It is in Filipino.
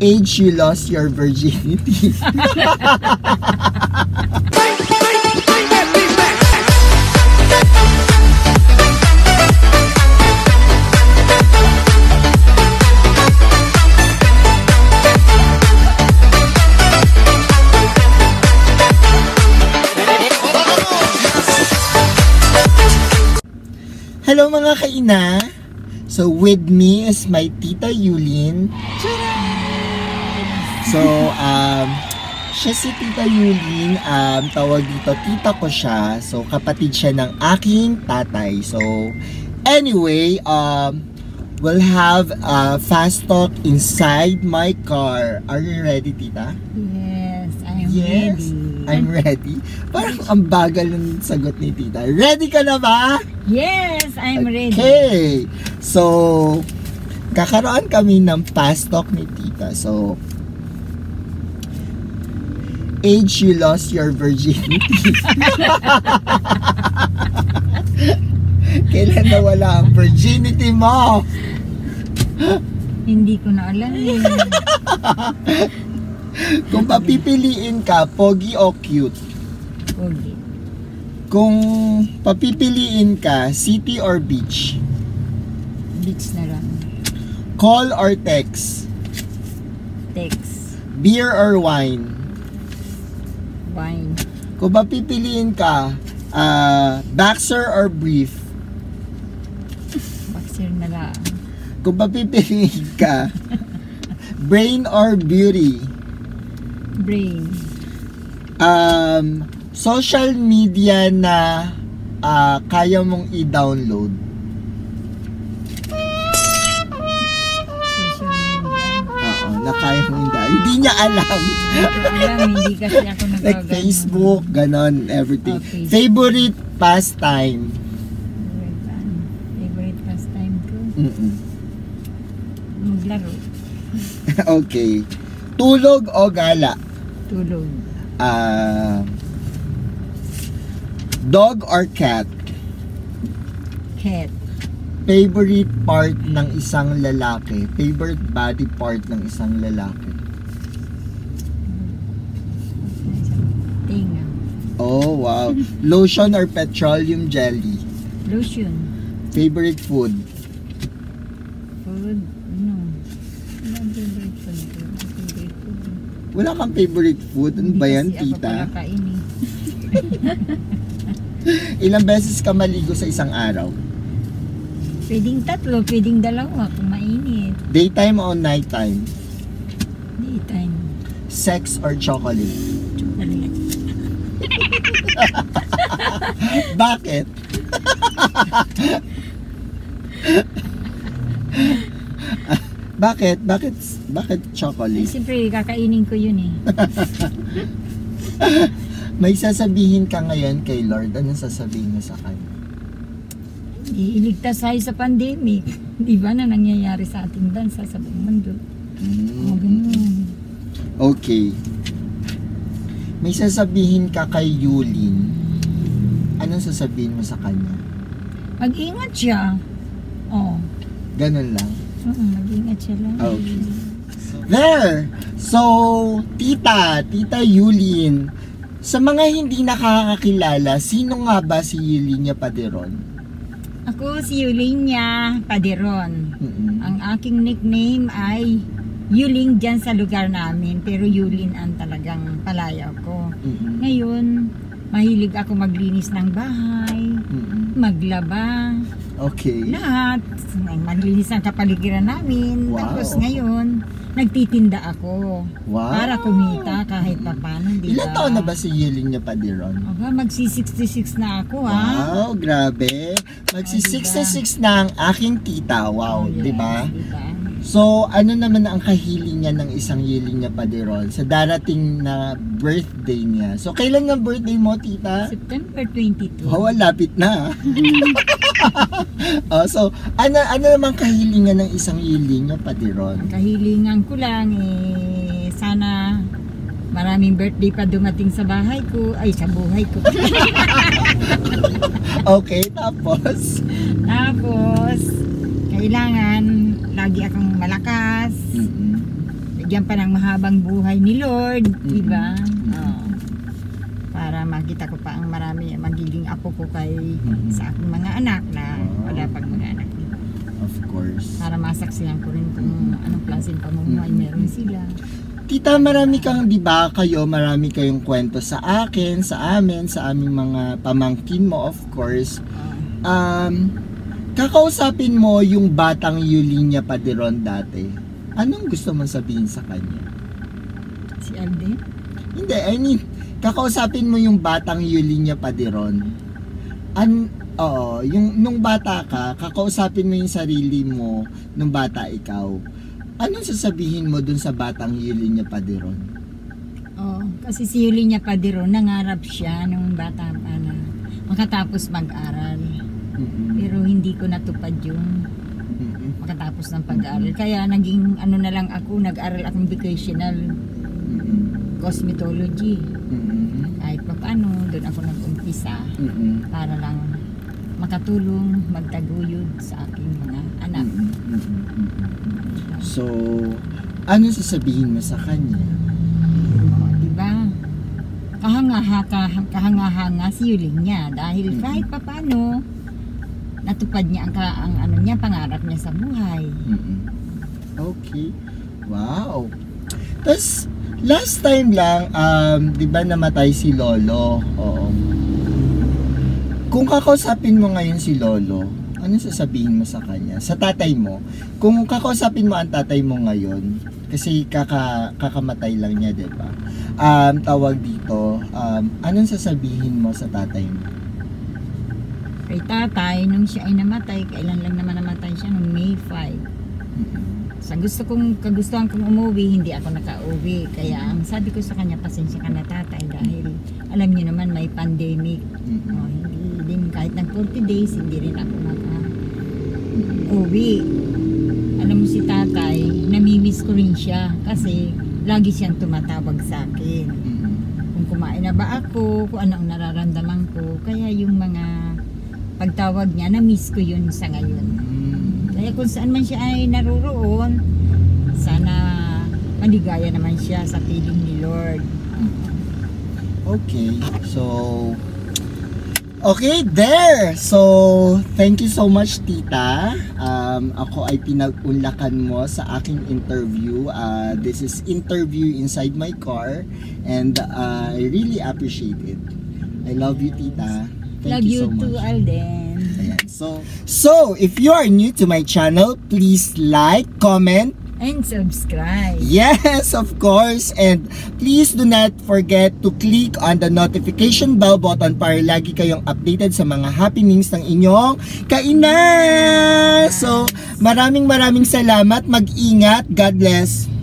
age you lost your virginity. Hello mga kaina! So with me is my tita Eulyn. So siya si tita Eulyn, tawag dito tita ko siya. So kapatid siya ng aking tatay. So anyway, we'll have a fast talk inside my car. Are you ready, tita? Yes, I'm ready. I'm ready. Parang ang bagal ng sagot ni tita. Ready ka na ba? Yes, I'm ready. Okay. So, kakaroon kami ng fast talk ni tita. So, age you lost your virginity. Kailan nawala ang virginity mo? Hindi ko na alam. Kung papipiliin ka, pogi o cute? Pogi. Kung papipiliin ka, city or beach? Beach na lang. Call or text? Text. Beer or wine? Wine. Kung papipiliin ka, boxer or brief? Boxer na lang. Kung papipiliin ka, brain or beauty? Brain. Social media na kaya mong i-download. Social media? Oo, na kaya mong i-download. Hindi niya alam. Hindi kasi ako nagagawa. Like Facebook, ganon, everything. Okay. Favorite pastime? Favorite pastime ko? Maglaro. Okay. Tulog o gala? Tulog. Dog or cat? Cat. Favorite part ng isang lalaki? Favorite body part ng isang lalaki? Tinga. Oh, wow. Lotion or petroleum jelly? Lotion. Favorite food? Food? No. Ano favorite food? Wala kang favorite food? Ano ba yan, tita? Ilang beses ka maligo sa isang araw? Pwedeng tatlo, pwedeng dalawa kung mainit. Daytime o nighttime? Daytime. Sex or chocolate? Chocolate. Bakit? Bakit chocolate? Ay, siyempre, kakainin ko yun eh. May sasabihin ka ngayon kay Lord, anong sasabihin mo sa kanya? Iligtas tayo sa pandemic. Di ba na nangyayari sa ating bansa sa buong mundo? Okay. May sasabihin ka kay Eulyn. Anong sasabihin mo sa kanya? Mag-ingat siya. Oo. Ganun lang? Oo, mag-ingat siya lang. Okay. There! So, tita Eulyn. Sa mga hindi nakakakilala, sino nga ba si Eulyn Paderon? Ako si Eulyn Paderon. Ang aking nickname ay Eulyn dyan sa lugar namin, pero Eulyn ang talagang palayaw ko. Ngayon, mahilig ako maglinis ng bahay, maglaba, okay. Lahat. Maglinis ang kapaligiran namin. Wow. Tapos ngayon, nagtitinda ako. Wow. Para kumita kahit paano. Diba? Ilan taon na ba si Eulyn Paderon? Okay, magsi-66 na ako. Wow, grabe. Magsi-66 diba? Na ang aking tita. Wow, oh, yes, diba? Diba? So, ano naman ang kahilingan ng isang Eulyn Paderon sa darating na birthday niya? So, kailan ang birthday mo, tita? September 22. Oh, lapit na. Oh, so, ano naman kahilingan ng isang Eulyn Paderon? Ang kahilingan ko lang, eh, sana maraming birthday pa dumating sa bahay ko. Ay, sa buhay ko. Okay, tapos? Kailangan lagi akong malakas, bigyan pa ng mahabang buhay ni Lord, diba? Oh. Para makita ko pa ang marami magiging apo ko kay sa aking mga anak na wala pang mga anak. Of course. Para masaksihan ko rin kung anong klaseng pamumuhay meron sila. Tita, marami kang, di ba kayo, marami kayong kwento sa akin, sa amin, sa aming mga pamangkin mo, of course. Kakausapin mo yung batang Eulyn Paderon dati. Anong gusto mong sabihin sa kanya? Si Alden? Hindi, I mean, kakausapin mo yung batang Eulyn Paderon. Oo, yung, nung bata ka, kakausapin mo yung sarili mo nung bata ikaw. Anong sasabihin mo dun sa batang Eulyn Paderon? Oh, kasi si Eulyn Paderon, nangarap siya nung bata pa na makatapos mag-aral. Pero hindi ko natupad yung makatapos ng pag-aaral. Kaya naging ano na lang ako, nag-aral akong vocational cosmetology. Kahit pa paano, dun ako nag-umpisa para lang makatulong, magtaguyod sa aking mga anak. So, ano sasabihin mo sa kanya? Diba? Kahanga-hanga si Eulyn niya dahil kahit papano natupad niya ang ano niya, pangarap niya sa buhay. Okay. Wow. Tapos, last time lang, diba namatay si Lolo? Oo. Kung kakausapin mo ngayon si Lolo, ano sasabihin mo sa kanya? Sa tatay mo, kung kakausapin mo ang tatay mo ngayon, kasi kakamatay lang niya, diba? Tawag dito, anong sasabihin mo sa tatay mo? Kay tatay, nung siya ay namatay, kailan lang naman namatay siya? Nung May 5. Sa kagustuhan kong umuwi, hindi ako nakauwi. Kaya ang sabi ko sa kanya, pasensya ka na tatay dahil alam niyo naman may pandemic. Kahit ng 40 days, hindi rin ako maka-uwi. Alam mo si tatay, namimiss ko rin siya kasi lagi siyang tumatawag sa akin. Kung kumain na ba ako, kung ano ang nararamdaman ko. Kaya yung mga pagtawag niya, namiss ko yun sa ngayon. Kaya kung saan man siya ay naroon, sana maligaya naman siya sa piling ni Lord. Okay, so... Okay, there! So, thank you so much, tita. Ako ay pinag-unlakan mo sa aking interview. This is interview inside my car. And I really appreciate it. I love you, tita. Thank you so much. Love you too, Alden. Ayan. So, if you are new to my channel, please like, comment, and subscribe. Yes, of course. And please do not forget to click on the notification bell button para lagi kayong updated sa mga happenings ng inyong kainan. So, maraming salamat. Mag-ingat. God bless.